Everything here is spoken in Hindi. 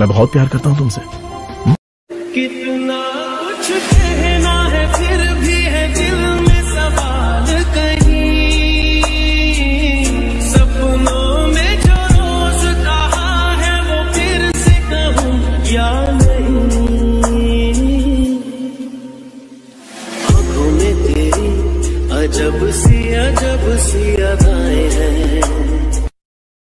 मैं बहुत प्यार करता हूँ तुमसे। कितना कुछ कहना है फिर भी है दिल में सवाल, कहीं सपनों में जो रोज कहा है वो फिर से कहूँ या नहीं। आँखों में तेरी अजब सी